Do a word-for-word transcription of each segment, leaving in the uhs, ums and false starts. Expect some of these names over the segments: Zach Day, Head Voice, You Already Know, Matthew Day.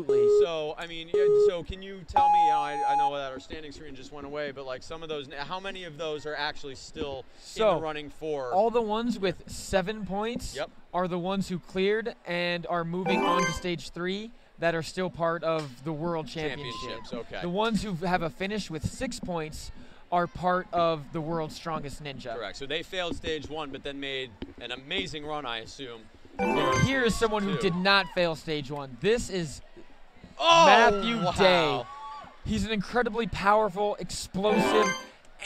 So, I mean, so can you tell me, you know, I, I know that our standing screen just went away, but like some of those, how many of those are actually still so in the running for? All the ones with seven points yep. are the ones who cleared and are moving on to stage three that are still part of the world championship. Championships, okay. The ones who have a finish with six points are part of the world's strongest ninja. Correct, so they failed stage one, but then made an amazing run, I assume. Here is someone who did not fail stage one. This is oh, Matthew wow. Day. He's an incredibly powerful, explosive,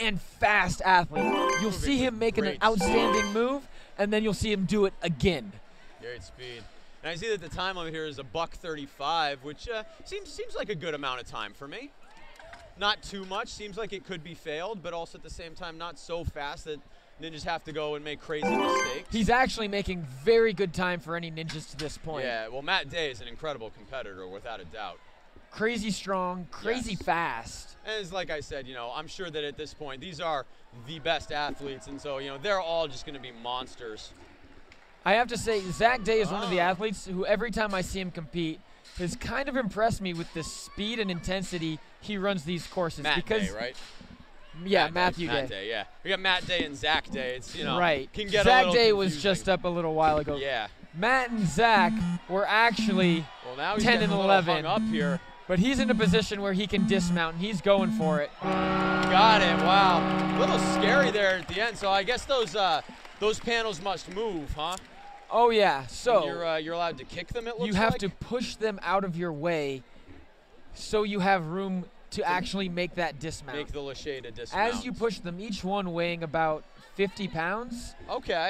and fast athlete. You'll Moving see him making an outstanding speed. move, and then you'll see him do it again. Great speed. And I see that the time limit here is a buck thirty-five, which uh, seems, seems like a good amount of time for me. Not too much. Seems like it could be failed, but also at the same time not so fast that ninjas have to go and make crazy mistakes. He's actually making very good time for any ninjas to this point. Yeah, well, Matt Day is an incredible competitor, without a doubt. Crazy strong, crazy yes. fast. And it's like I said, you know, I'm sure that at this point, these are the best athletes, and so, you know, they're all just going to be monsters. I have to say, Zach Day is oh. one of the athletes who every time I see him compete has kind of impressed me with the speed and intensity he runs these courses. Matt because Day, right? Yeah, Matt Matthew Day. Matt Day. Yeah, we got Matt Day and Zach Day. It's you know, right. Can get Zach a Day confusing. was just up a little while ago. Yeah. Matt and Zach were actually well, now he's ten and eleven. Hung up here, but he's in a position where he can dismount. And he's going for it. Got it. Wow. A little scary there at the end. So I guess those uh, those panels must move, huh? Oh yeah. So and you're uh, you're allowed to kick them. It looks. You have like. to push them out of your way, so you have room to actually make that dismount. Make the Lasheda dismount. As you push them, each one weighing about fifty pounds. Okay.